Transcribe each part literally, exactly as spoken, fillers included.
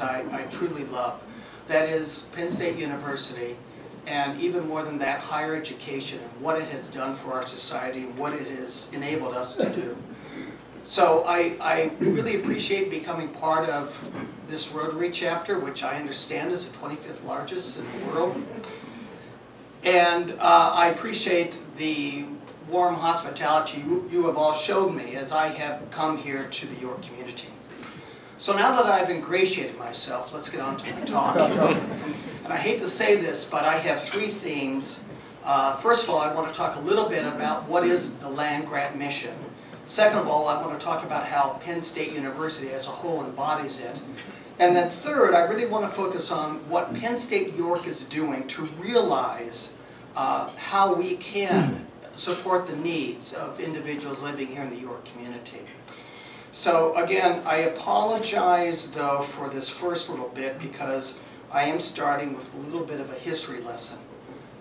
universities I, I truly love. That is Penn State University, and even more than that, higher education and what it has done for our society and what it has enabled us to do. So I, I really appreciate becoming part of this Rotary chapter, which I understand is the twenty-fifth largest in the world. And uh, I appreciate the warm hospitality you, you have all showed me as I have come here to the York community. So now that I've ingratiated myself, let's get on to my talk. And I hate to say this, but I have three themes. Uh, first of all, I want to talk a little bit about what is the land grant mission. Second of all, I want to talk about how Penn State University as a whole embodies it. And then third, I really want to focus on what Penn State York is doing to realize uh, how we can support the needs of individuals living here in the York community. So again, I apologize though for this first little bit because I am starting with a little bit of a history lesson.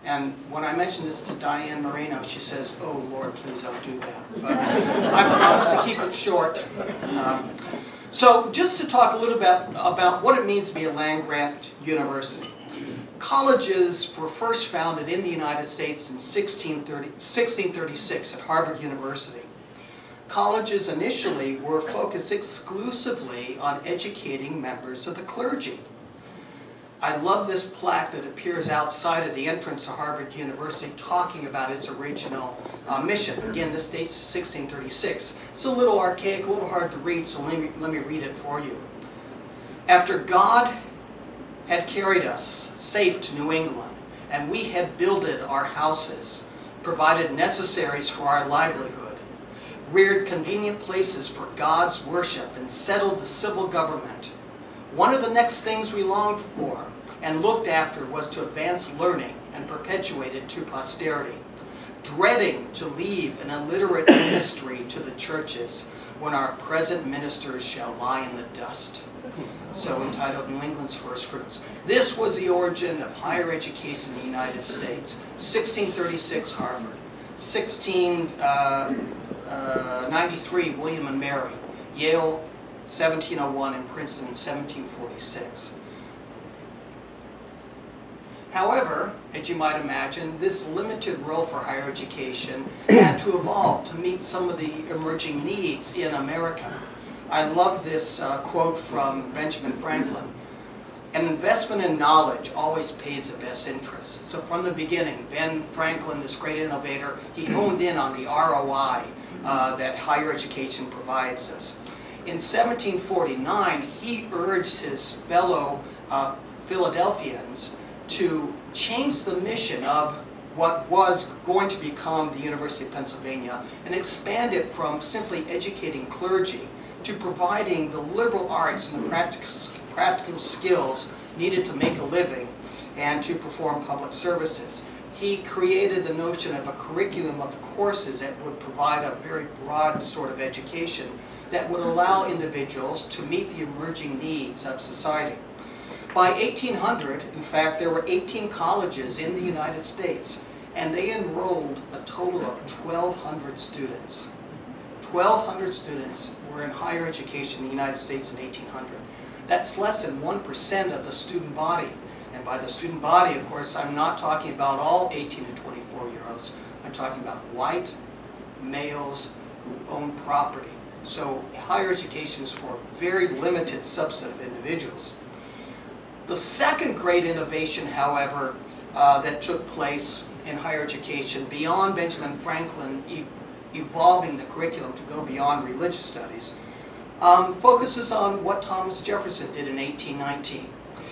And when I mentioned this to Diane Marino, she says, "Oh Lord, please don't do that." But I promise to keep it short. Um, so just to talk a little bit about what it means to be a land-grant university. Colleges were first founded in the United States in sixteen thirty-six at Harvard University. Colleges initially were focused exclusively on educating members of the clergy. I love this plaque that appears outside of the entrance to Harvard University talking about its original uh, mission. Again, this dates to sixteen thirty-six. It's a little archaic, a little hard to read, so let me, let me read it for you. After God had carried us safe to New England, and we had builded our houses, provided necessaries for our livelihood, reared convenient places for God's worship, and settled the civil government, one of the next things we longed for and looked after was to advance learning and perpetuate it to posterity, dreading to leave an illiterate ministry to the churches when our present ministers shall lie in the dust. So entitled New England's First Fruits. This was the origin of higher education in the United States. sixteen thirty-six Harvard, sixteen ninety-three William and Mary, Yale, seventeen oh one and Princeton in seventeen forty-six. However, as you might imagine, this limited role for higher education had to evolve to meet some of the emerging needs in America. I love this uh, quote from Benjamin Franklin. An investment in knowledge always pays the best interest. So from the beginning, Ben Franklin, this great innovator, he honed in on the R O I uh, that higher education provides us. In seventeen forty-nine, he urged his fellow uh, Philadelphians to change the mission of what was going to become the University of Pennsylvania and expand it from simply educating clergy to providing the liberal arts and the practical, practical skills needed to make a living and to perform public services. He created the notion of a curriculum of courses that would provide a very broad sort of education that would allow individuals to meet the emerging needs of society. By eighteen hundred, in fact, there were eighteen colleges in the United States, and they enrolled a total of twelve hundred students. twelve hundred students were in higher education in the United States in eighteen hundred. That's less than one percent of the student body. And by the student body, of course, I'm not talking about all eighteen to twenty-four-year-olds. I'm talking about white males who own property. So higher education is for a very limited subset of individuals. The second great innovation, however, uh, that took place in higher education beyond Benjamin Franklin e- evolving the curriculum to go beyond religious studies um, focuses on what Thomas Jefferson did in eighteen nineteen.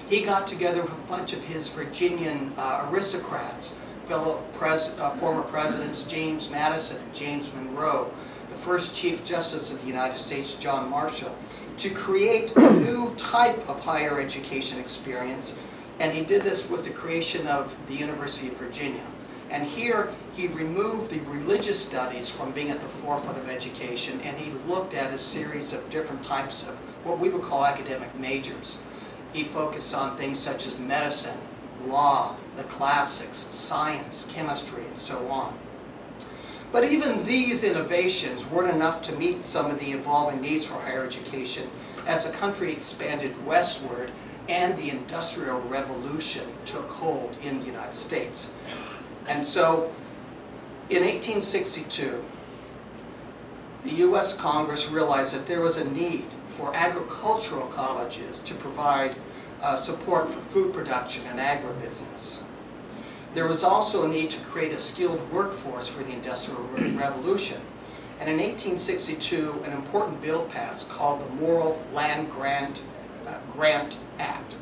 He got together with a bunch of his Virginian uh, aristocrats, fellow pres uh, former presidents James Madison and James Monroe, the first Chief Justice of the United States, John Marshall, to create a new type of higher education experience, and he did this with the creation of the University of Virginia. And here he removed the religious studies from being at the forefront of education, and he looked at a series of different types of what we would call academic majors. He focused on things such as medicine, law, the classics, science, chemistry, and so on. But even these innovations weren't enough to meet some of the evolving needs for higher education as the country expanded westward and the Industrial Revolution took hold in the United States. And so in eighteen sixty-two, the U S Congress realized that there was a need for agricultural colleges to provide uh, support for food production and agribusiness. There was also a need to create a skilled workforce for the Industrial Revolution. And in eighteen sixty-two, an important bill passed called the Morrill Land Grant, uh, Grant Act.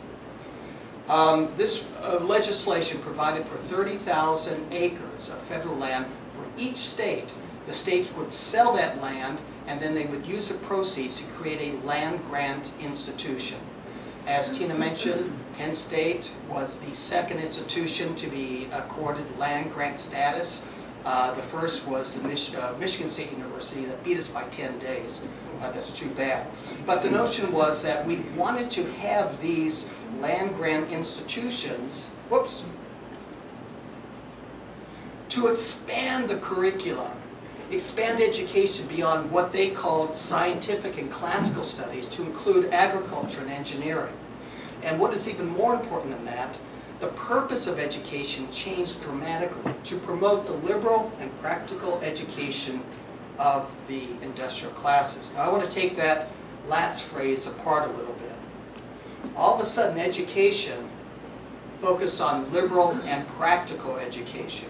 Um, this uh, legislation provided for thirty thousand acres of federal land for each state. The states would sell that land, and then they would use the proceeds to create a land grant institution. As Tina mentioned, Penn State was the second institution to be accorded land grant status. Uh, the first was the Mich uh, Michigan State University that beat us by ten days. Uh, that's too bad. But the notion was that we wanted to have these land grant institutions, whoops, to expand the curriculum, expand education beyond what they called scientific and classical studies to include agriculture and engineering. And what is even more important than that, the purpose of education changed dramatically to promote the liberal and practical education of the industrial classes. Now I want to take that last phrase apart a little bit. All of a sudden, education focused on liberal and practical education.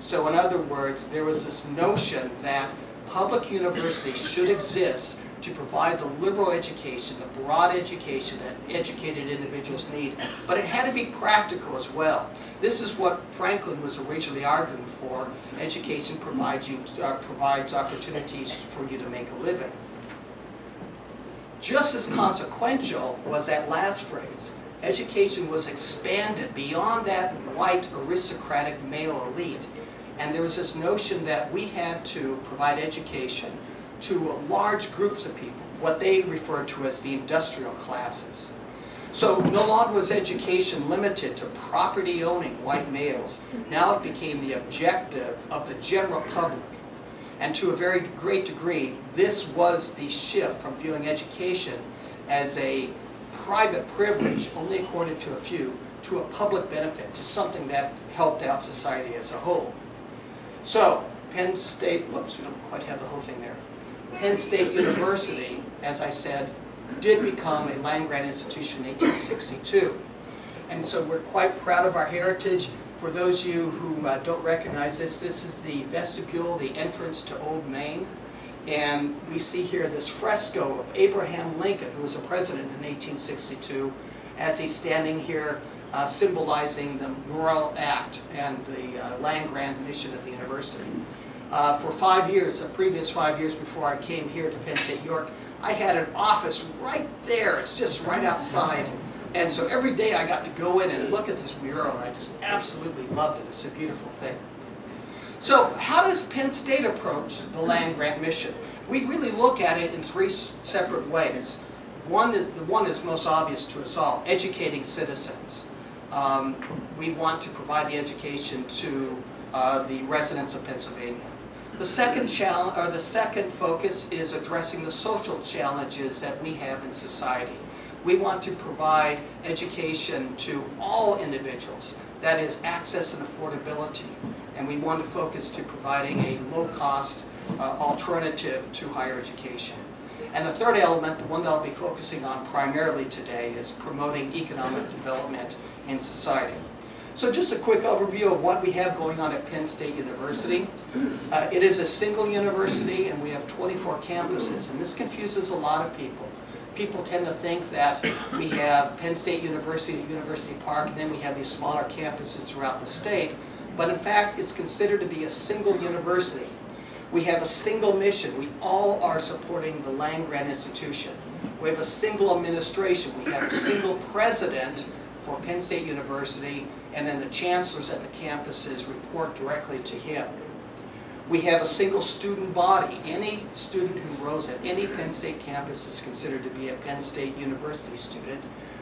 So in other words, there was this notion that public universities should exist to provide the liberal education, the broad education that educated individuals need. But it had to be practical as well. This is what Franklin was originally arguing for. Education provides, you, uh, provides opportunities for you to make a living. Just as consequential was that last phrase. Education was expanded beyond that white aristocratic male elite. And there was this notion that we had to provide education to large groups of people, what they referred to as the industrial classes. So no longer was education limited to property-owning white males. Now it became the objective of the general public. And to a very great degree, this was the shift from viewing education as a private privilege, only accorded to a few, to a public benefit, to something that helped out society as a whole. So, Penn State, whoops, we don't quite have the whole thing there. Penn State University, as I said, did become a land-grant institution in eighteen sixty-two. And so we're quite proud of our heritage. For those of you who uh, don't recognize this, this is the vestibule, the entrance to Old Main. And we see here this fresco of Abraham Lincoln, who was a president in eighteen sixty-two, as he's standing here Uh, symbolizing the Morrill Act and the uh, land grant mission of the university. Uh, for five years, the previous five years before I came here to Penn State York, I had an office right there. It's just right outside. And so every day I got to go in and look at this mural, and I just absolutely loved it. It's a beautiful thing. So how does Penn State approach the land grant mission? We really look at it in three separate ways. One is, the one is most obvious to us all, educating citizens. Um, we want to provide the education to uh, the residents of Pennsylvania. The second challenge, or the second focus, is addressing the social challenges that we have in society. We want to provide education to all individuals. That is access and affordability, and we want to focus to providing a low-cost uh, alternative to higher education. And the third element, the one that I'll be focusing on primarily today, is promoting economic development in society. So just a quick overview of what we have going on at Penn State University. Uh, it is a single university, and we have twenty-four campuses, and this confuses a lot of people. People tend to think that we have Penn State University, University Park, and then we have these smaller campuses throughout the state, but in fact it's considered to be a single university. We have a single mission. We all are supporting the land grant institution. We have a single administration. We have a single president for Penn State University, and then the chancellors at the campuses report directly to him. We have a single student body. Any student who rows at any Penn State campus is considered to be a Penn State University student.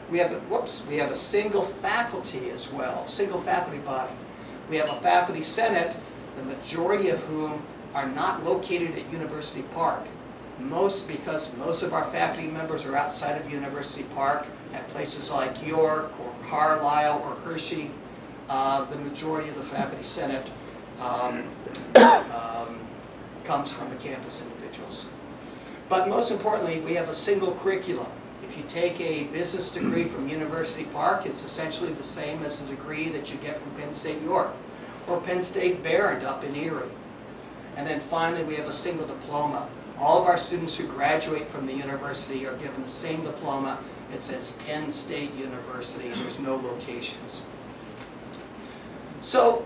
We have a, whoops, we have a single faculty as well, single faculty body. We have a faculty senate, the majority of whom are not located at University Park. most because most of our faculty members are outside of University Park at places like York or Carlisle or Hershey. Uh, the majority of the faculty senate um, um, comes from the campus individuals. But most importantly, we have a single curriculum. If you take a business degree from University Park, it's essentially the same as the degree that you get from Penn State York or Penn State Barrett up in Erie. And then finally, we have a single diploma. All of our students who graduate from the university are given the same diploma. It says Penn State University, and there's no locations. So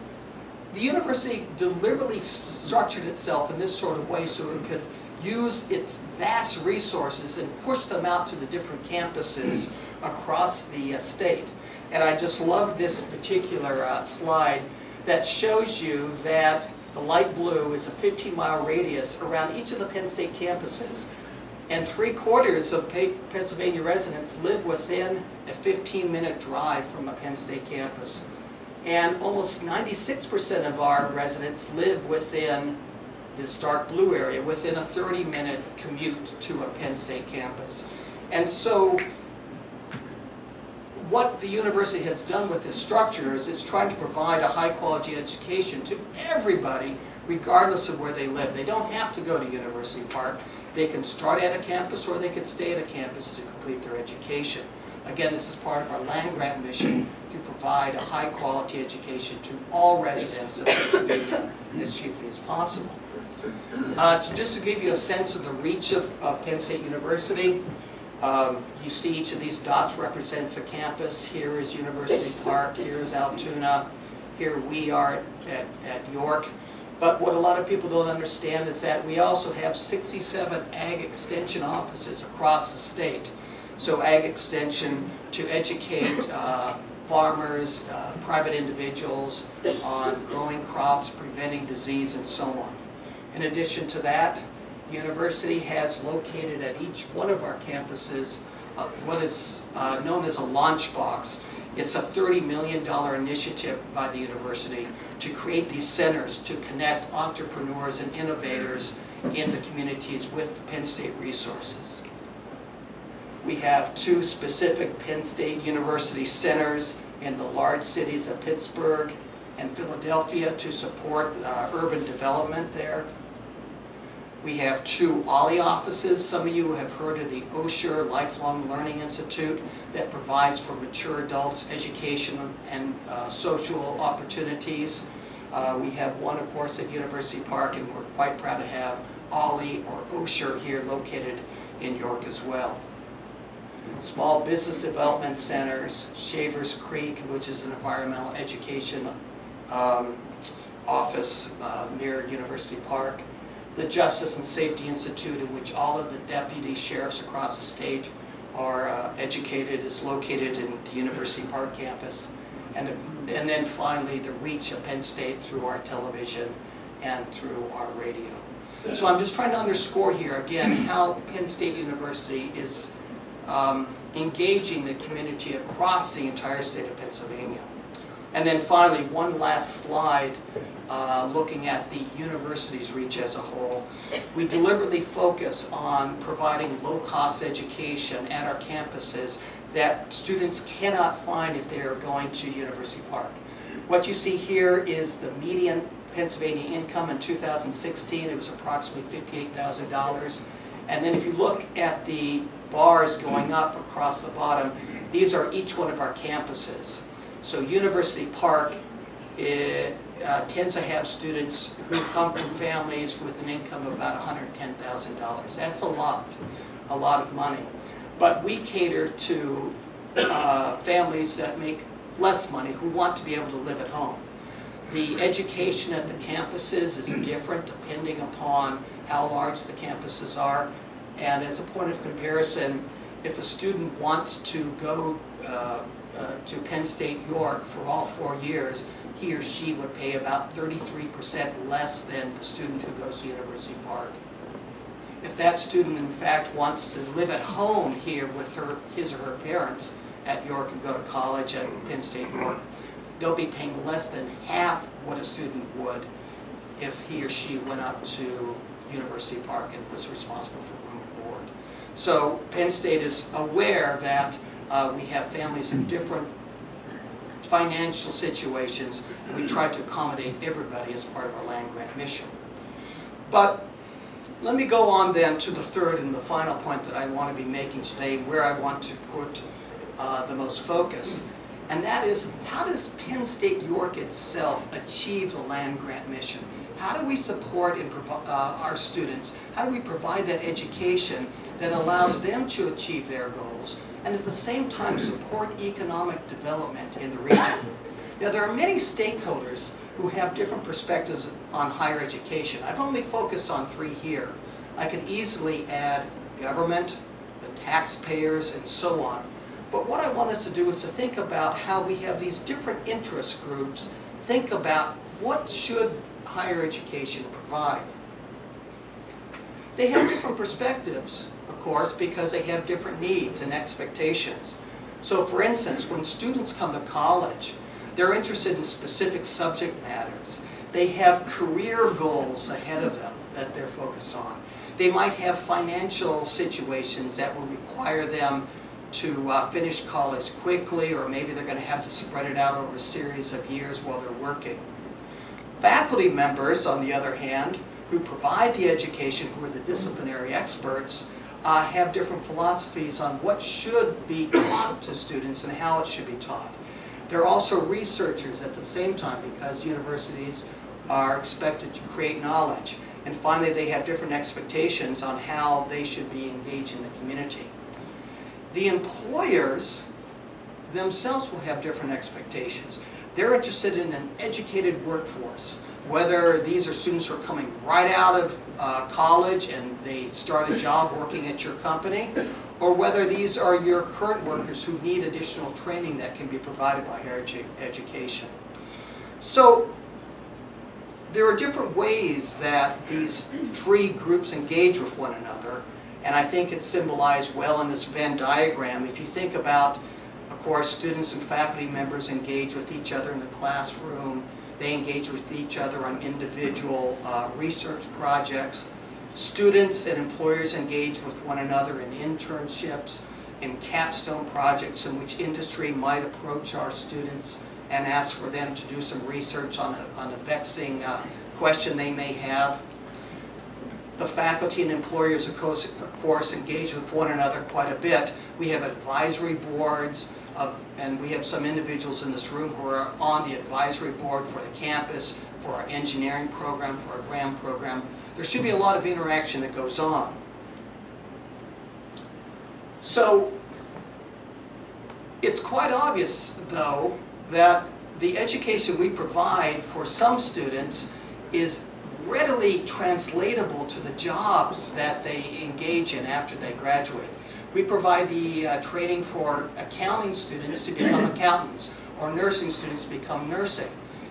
the university deliberately structured itself in this sort of way so it could use its vast resources and push them out to the different campuses across the uh, state. And I just love this particular uh, slide that shows you that the light blue is a fifteen mile radius around each of the Penn State campuses. And three quarters of Pennsylvania residents live within a fifteen minute drive from a Penn State campus. And almost ninety-six percent of our residents live within this dark blue area, within a thirty minute commute to a Penn State campus. And so what the university has done with this structure is it's trying to provide a high quality education to everybody regardless of where they live. They don't have to go to University Park. They can start at a campus or they can stay at a campus to complete their education. Again, this is part of our land grant mission to provide a high quality education to all residents of Pennsylvania as cheaply as possible. Uh, to, just to give you a sense of the reach of, of Penn State University, um, you see each of these dots represents a campus. Here is University Park, here is Altoona, here we are at, at York. But what a lot of people don't understand is that we also have sixty-seven Ag Extension offices across the state. So Ag Extension to educate uh, farmers, uh, private individuals on growing crops, preventing disease, and so on. In addition to that, the university has located at each one of our campuses uh, what is uh, known as a launch box. It's a thirty million dollar initiative by the university to create these centers to connect entrepreneurs and innovators in the communities with the Penn State resources. We have two specific Penn State University centers in the large cities of Pittsburgh and Philadelphia to support uh, urban development there. We have two OLLI offices. Some of you have heard of the Osher Lifelong Learning Institute that provides for mature adults education and uh, social opportunities. Uh, we have one, of course, at University Park, and we're quite proud to have OLLI or Osher here located in York as well. Small Business Development Centers, Shavers Creek, which is an environmental education um, office uh, near University Park, the Justice and Safety Institute, in which all of the deputy sheriffs across the state are uh, educated, is located in the University Park campus, and, and then finally the reach of Penn State through our television and through our radio. So I'm just trying to underscore here again how Penn State University is Um, engaging the community across the entire state of Pennsylvania. And then finally, one last slide uh, looking at the university's reach as a whole. We deliberately focus on providing low-cost education at our campuses that students cannot find if they are going to University Park. What you see here is the median Pennsylvania income in two thousand sixteen. It was approximately fifty-eight thousand dollars. And then if you look at the bars going up across the bottom, these are each one of our campuses. So University Park it, uh, tends to have students who come from families with an income of about one hundred ten thousand dollars. That's a lot, a lot of money. But we cater to uh, families that make less money who want to be able to live at home. The education at the campuses is different depending upon how large the campuses are. And as a point of comparison, if a student wants to go uh, uh, to Penn State York for all four years, he or she would pay about thirty-three percent less than the student who goes to University Park. If that student, in fact, wants to live at home here with her, his or her parents at York and go to college at Penn State York, they'll be paying less than half what a student would if he or she went up to University Park and was responsible for room and board. So Penn State is aware that uh, we have families in different financial situations, and we try to accommodate everybody as part of our land grant mission. But let me go on then to the third and the final point that I want to be making today, where I want to put uh, the most focus, and that is, how does Penn State York itself achieve the land grant mission? How do we support and uh, our students? How do we provide that education that allows them to achieve their goals, and at the same time support economic development in the region? Now, there are many stakeholders who have different perspectives on higher education. I've only focused on three here. I could easily add government, the taxpayers, and so on. But what I want us to do is to think about how we have these different interest groups think about what should higher education provide. They have different perspectives, of course, because they have different needs and expectations. So, for instance, when students come to college, they're interested in specific subject matters. They have career goals ahead of them that they're focused on. They might have financial situations that will require them to uh, finish college quickly, or maybe they're going to have to spread it out over a series of years while they're working. Faculty members, on the other hand, who provide the education, who are the disciplinary experts, uh, have different philosophies on what should be taught to students and how it should be taught. They're also researchers at the same time, because universities are expected to create knowledge. And finally, they have different expectations on how they should be engaged in the community. The employers themselves will have different expectations. They're interested in an educated workforce, whether these are students who are coming right out of uh, college and they start a job working at your company, or whether these are your current workers who need additional training that can be provided by higher edu education. So there are different ways that these three groups engage with one another, and I think it's symbolized well in this Venn diagram. If you think about, of course, students and faculty members engage with each other in the classroom. They engage with each other on individual uh, research projects. Students and employers engage with one another in internships, in capstone projects in which industry might approach our students and ask for them to do some research on a, on a vexing uh, question they may have. The faculty and employers, of course, of course, engage with one another quite a bit. We have advisory boards, of, and we have some individuals in this room who are on the advisory board for the campus, for our engineering program, for our Graham program. There should be a lot of interaction that goes on. So it's quite obvious, though, that the education we provide for some students is readily translatable to the jobs that they engage in after they graduate. We provide the uh, training for accounting students to become accountants, or nursing students to become nursing.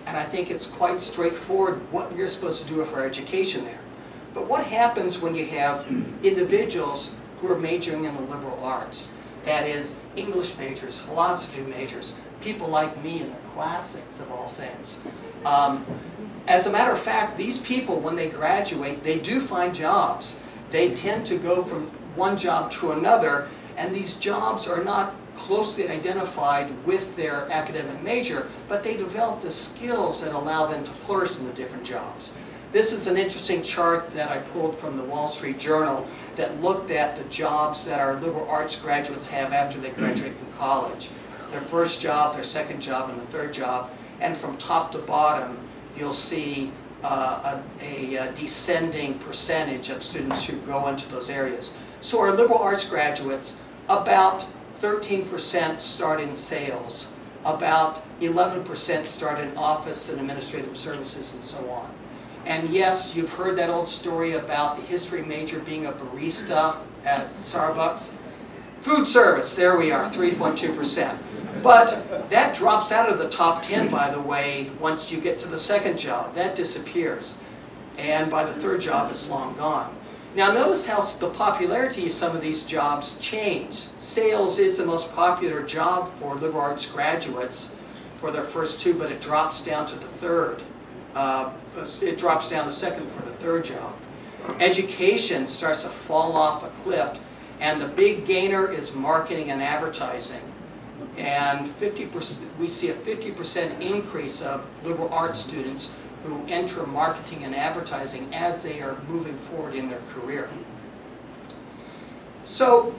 And I think it's quite straightforward what you're supposed to do for education there. But what happens when you have individuals who are majoring in the liberal arts? That is, English majors, philosophy majors, people like me in the classics of all things. Um, as a matter of fact, these people, when they graduate, they do find jobs. They tend to go from one job to another, and these jobs are not closely identified with their academic major, but they develop the skills that allow them to flourish in the different jobs. This is an interesting chart that I pulled from the Wall Street Journal that looked at the jobs that our liberal arts graduates have after they graduate from college. Their first job, their second job, and the third job. And from top to bottom, you'll see uh, a, a descending percentage of students who go into those areas. So our liberal arts graduates, about thirteen percent start in sales, about eleven percent start in office and administrative services, and so on. And yes, you've heard that old story about the history major being a barista at Starbucks. Food service, there we are, three point two percent. But that drops out of the top ten, by the way, once you get to the second job. That disappears. And by the third job, it's long gone. Now notice how the popularity of some of these jobs change. Sales is the most popular job for liberal arts graduates for their first two, but it drops down to the third. Uh, it drops down to second for the third job. education starts to fall off a cliff, and the big gainer is marketing and advertising. And fifty percent, we see a fifty percent increase of liberal arts students who enter marketing and advertising as they are moving forward in their career. So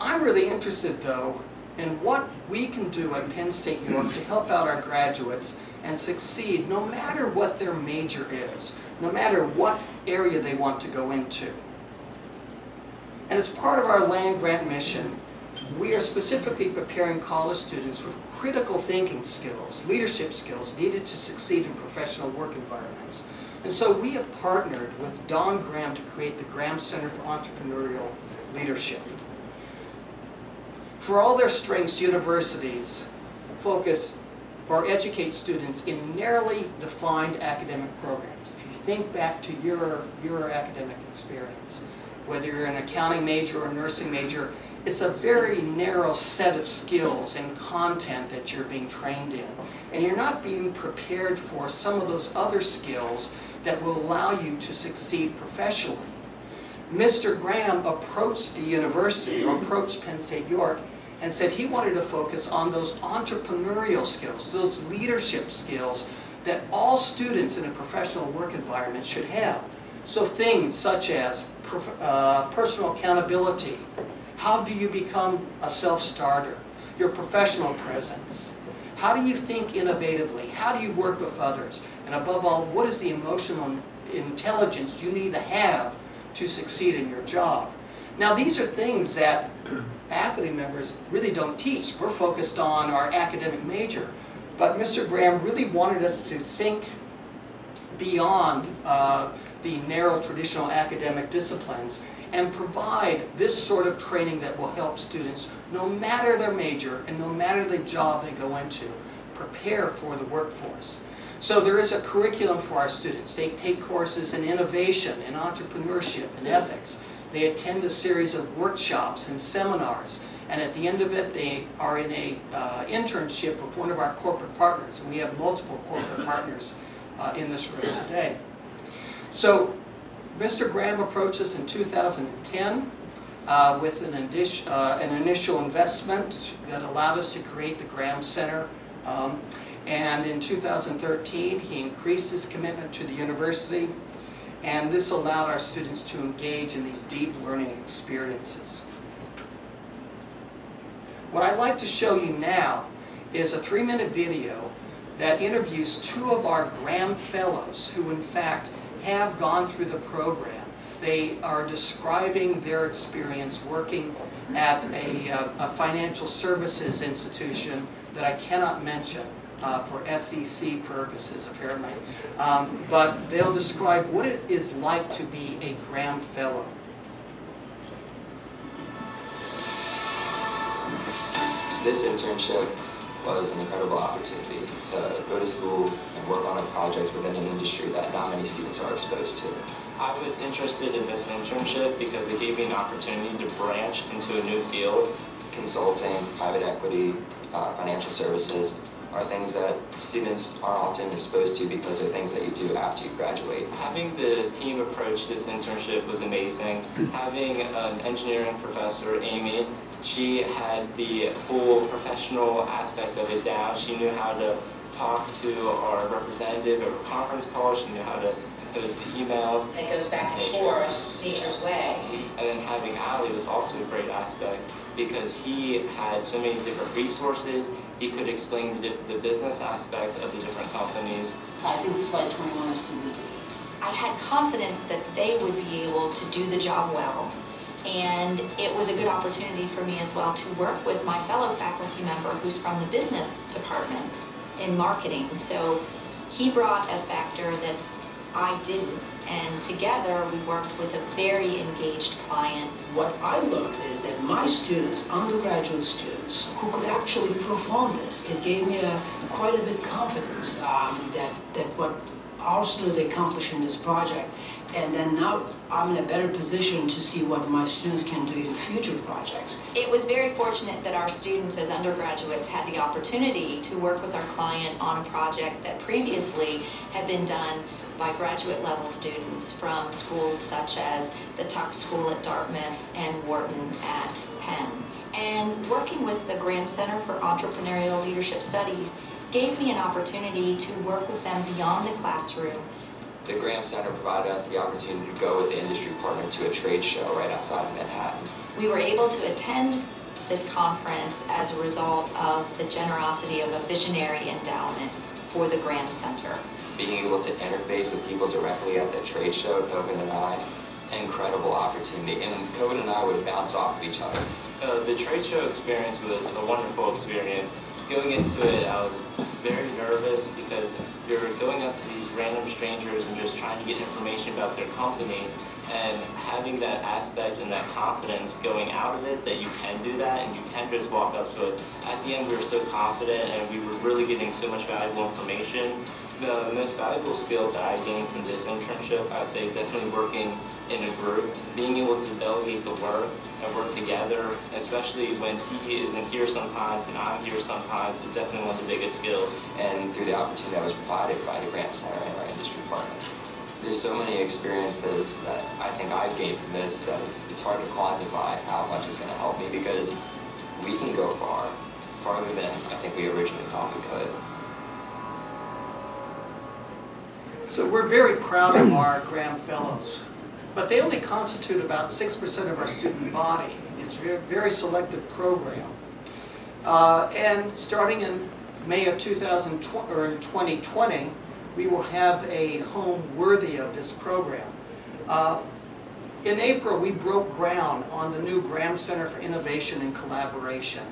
I'm really interested, though, in what we can do at Penn State York to help out our graduates and succeed no matter what their major is, no matter what area they want to go into. And as part of our land grant mission, we are specifically preparing college students with critical thinking skills, leadership skills needed to succeed in professional work environments. And so we have partnered with Don Graham to create the Graham Center for Entrepreneurial Leadership. For all their strengths, universities focus or educate students in narrowly defined academic programs. If you think back to your, your academic experience, whether you're an accounting major or a nursing major, it's a very narrow set of skills and content that you're being trained in. And you're not being prepared for some of those other skills that will allow you to succeed professionally. Mister Graham approached the university, or approached Penn State York, and said he wanted to focus on those entrepreneurial skills, those leadership skills that all students in a professional work environment should have. So things such as uh, personal accountability, how do you become a self-starter? Your professional presence. How do you think innovatively? How do you work with others? And above all, what is the emotional intelligence you need to have to succeed in your job? Now, these are things that faculty members really don't teach. We're focused on our academic major. But Mister Graham really wanted us to think beyond uh, the narrow traditional academic disciplines and provide this sort of training that will help students, no matter their major and no matter the job they go into, prepare for the workforce. So there is a curriculum for our students. They take courses in innovation, in entrepreneurship, in ethics. They attend a series of workshops and seminars. And at the end of it, they are in an uh, internship with one of our corporate partners. And we have multiple corporate partners uh, in this room today. So Mister Graham approached us in two thousand ten uh, with an, uh, an initial investment that allowed us to create the Graham Center. Um, and in two thousand thirteen, he increased his commitment to the university, and this allowed our students to engage in these deep learning experiences. What I'd like to show you now is a three-minute video that interviews two of our Graham Fellows who, in fact, have gone through the program. They are describing their experience working at a, uh, a financial services institution that I cannot mention uh, for S E C purposes, apparently. Um, but they'll describe what it is like to be a Graham Fellow. This internship was an incredible opportunity to go to school and work on a project within an industry that not many students are exposed to. I was interested in this internship because it gave me an opportunity to branch into a new field. Consulting, private equity, uh, financial services are things that students are often exposed to because they're things that you do after you graduate. Having the team approach this internship was amazing. Having an engineering professor, Amy, she had the whole professional aspect of it down. She knew how to talk to our representative at a conference call. She knew how to compose the emails. It goes back and forth, nature's way. And then having Ali was also a great aspect because he had so many different resources. He could explain the, the business aspects of the different companies. I think slide twenty-one is too busy. I had confidence that they would be able to do the job well. And it was a good opportunity for me as well to work with my fellow faculty member who's from the business department in marketing. So he brought a factor that I didn't. And together we worked with a very engaged client. What I learned is that my students, undergraduate students, who could actually perform this, it gave me a, quite a bit of confidence um, that, that what our students accomplished in this project. And then now I'm in a better position to see what my students can do in future projects. It was very fortunate that our students as undergraduates had the opportunity to work with our client on a project that previously had been done by graduate level students from schools such as the Tuck School at Dartmouth and Wharton at Penn. And working with the Graham Center for Entrepreneurial Leadership Studies gave me an opportunity to work with them beyond the classroom. The Graham Center provided us the opportunity to go with the industry partner to a trade show right outside of Manhattan. We were able to attend this conference as a result of the generosity of a visionary endowment for the Graham Center. Being able to interface with people directly at the trade show, Coven and I, an incredible opportunity, and Coven and I would bounce off of each other. Uh, the trade show experience was a wonderful experience. Going into it, I was very nervous because you're going up to these random strangers and just trying to get information about their company, and having that aspect and that confidence going out of it that you can do that and you can just walk up to it. At the end, we were so confident and we were really getting so much valuable information. The most valuable skill that I gained from this internship, I'd say, is definitely working in a group, being able to delegate the work and work together, especially when he isn't here sometimes and I'm here sometimes, is definitely one of the biggest skills. And through the opportunity that was provided by the Graham Center and our industry partner, there's so many experiences that I think I've gained from this that it's, it's hard to quantify how much it's going to help me, because we can go far, farther than I think we originally thought we could. So we're very proud of our Graham Fellows, but they only constitute about six percent of our student body. It's a very selective program. Uh, and starting in May of two thousand twenty, or in twenty twenty, we will have a home worthy of this program. Uh, in April, we broke ground on the new Graham Center for Innovation and Collaboration.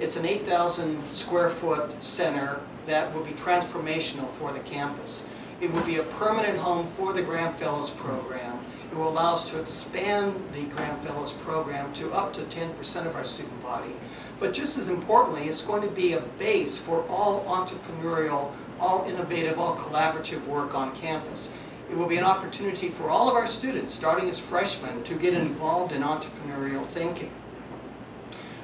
It's an eight thousand square foot center that will be transformational for the campus. It will be a permanent home for the Graham Fellows program. It will allow us to expand the Graham Fellows program to up to ten percent of our student body. But just as importantly, it's going to be a base for all entrepreneurial, all innovative, all collaborative work on campus. It will be an opportunity for all of our students, starting as freshmen, to get involved in entrepreneurial thinking.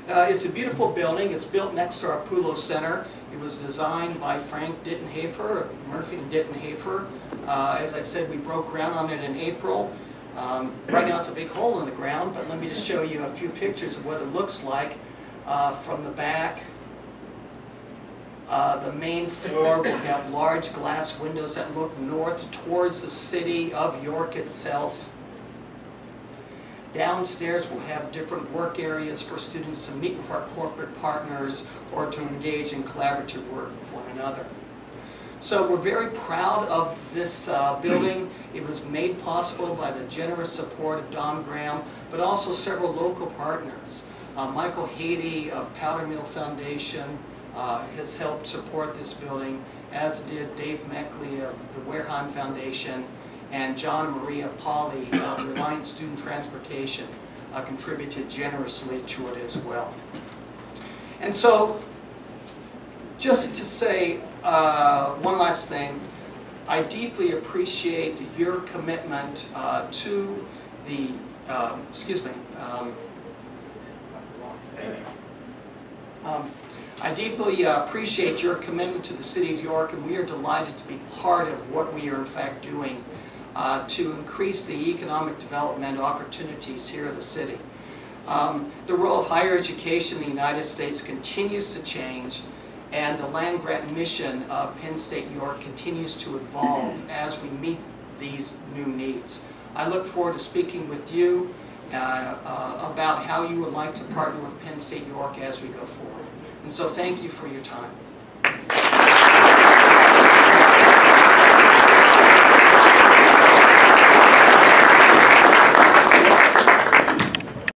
Uh, it's a beautiful building. It's built next to our Pulo Center. It was designed by Frank Dittenhafer of Murphy and Dittenhafer. Uh, as I said, we broke ground on it in April. Um, right now it's a big hole in the ground, but let me just show you a few pictures of what it looks like uh, from the back. Uh, the main floor will have large glass windows that look north towards the city of York itself. Downstairs, we'll have different work areas for students to meet with our corporate partners or to engage in collaborative work with one another. So we're very proud of this uh, building. It was made possible by the generous support of Don Graham, but also several local partners. Uh, Michael Hady of Powder Mill Foundation uh, has helped support this building, as did Dave Meckley of the Wareheim Foundation, and John Maria Pauly of Reliant Student Transportation uh, contributed generously to it as well. And so, just to say uh, one last thing, I deeply appreciate your commitment uh, to the, um, excuse me, um, um, I deeply uh, appreciate your commitment to the City of York, and we are delighted to be part of what we are in fact doing Uh, to increase the economic development opportunities here in the city. Um, the role of higher education in the United States continues to change, and the land grant mission of Penn State York continues to evolve as we meet these new needs. I look forward to speaking with you uh, uh, about how you would like to partner with Penn State York as we go forward. And so thank you for your time.